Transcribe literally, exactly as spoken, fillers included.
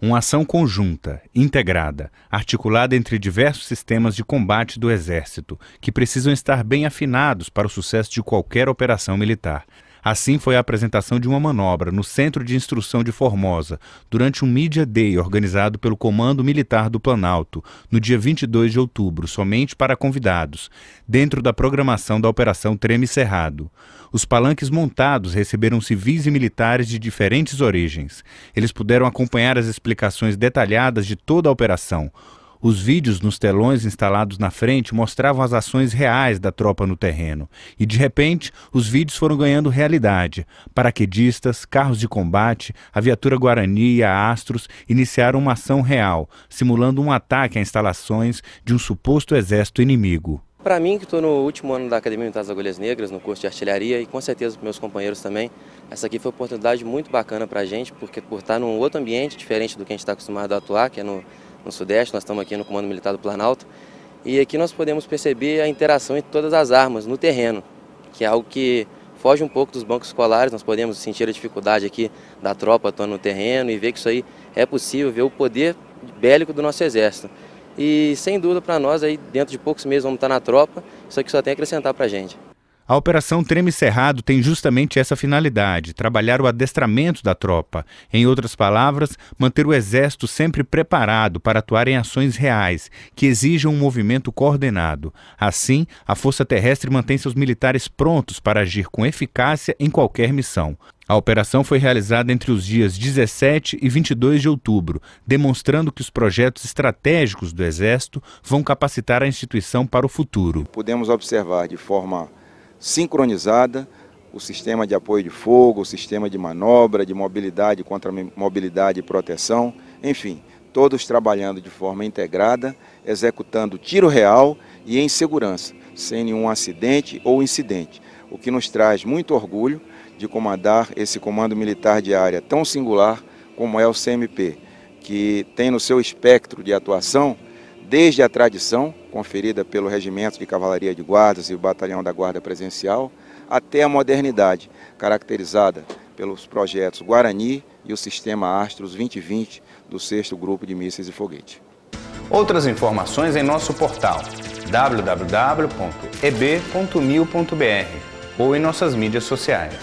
uma ação conjunta, integrada, articulada entre diversos sistemas de combate do Exército, que precisam estar bem afinados para o sucesso de qualquer operação militar. Assim foi a apresentação de uma manobra no Centro de Instrução de Formosa, durante um Media Day organizado pelo Comando Militar do Planalto, no dia vinte e dois de outubro, somente para convidados, dentro da programação da Operação Treme Cerrado. Os palanques montados receberam civis e militares de diferentes origens. Eles puderam acompanhar as explicações detalhadas de toda a operação. Os vídeos nos telões instalados na frente mostravam as ações reais da tropa no terreno. E, de repente, os vídeos foram ganhando realidade. Paraquedistas, carros de combate, a viatura Guarani e a Astros iniciaram uma ação real, simulando um ataque a instalações de um suposto exército inimigo. Para mim, que estou no último ano da Academia Militar das Agulhas Negras, no curso de artilharia, e com certeza para meus companheiros também, essa aqui foi uma oportunidade muito bacana para a gente, porque por estar num outro ambiente, diferente do que a gente está acostumado a atuar, que é no... no Sudeste, nós estamos aqui no Comando Militar do Planalto, e aqui nós podemos perceber a interação entre todas as armas no terreno, que é algo que foge um pouco dos bancos escolares. Nós podemos sentir a dificuldade aqui da tropa atuando no terreno e ver que isso aí é possível, ver o poder bélico do nosso exército. E sem dúvida para nós, aí dentro de poucos meses vamos estar na tropa, isso aqui só tem a acrescentar para a gente. A Operação Treme Cerrado tem justamente essa finalidade, trabalhar o adestramento da tropa. Em outras palavras, manter o Exército sempre preparado para atuar em ações reais, que exijam um movimento coordenado. Assim, a Força Terrestre mantém seus militares prontos para agir com eficácia em qualquer missão. A operação foi realizada entre os dias dezessete e vinte e dois de outubro, demonstrando que os projetos estratégicos do Exército vão capacitar a instituição para o futuro. Podemos observar de forma sincronizada o sistema de apoio de fogo, o sistema de manobra, de mobilidade, contra mobilidade e proteção, enfim, todos trabalhando de forma integrada, executando tiro real e em segurança, sem nenhum acidente ou incidente, o que nos traz muito orgulho de comandar esse comando militar de área tão singular como é o C M P, que tem no seu espectro de atuação desde a tradição, conferida pelo Regimento de Cavalaria de Guardas e o Batalhão da Guarda Presencial, até a modernidade, caracterizada pelos projetos Guarani e o Sistema Astros dois mil e vinte do sexto Grupo de Mísseis e Foguetes. Outras informações em nosso portal w w w ponto e b ponto mil ponto b r ou em nossas mídias sociais.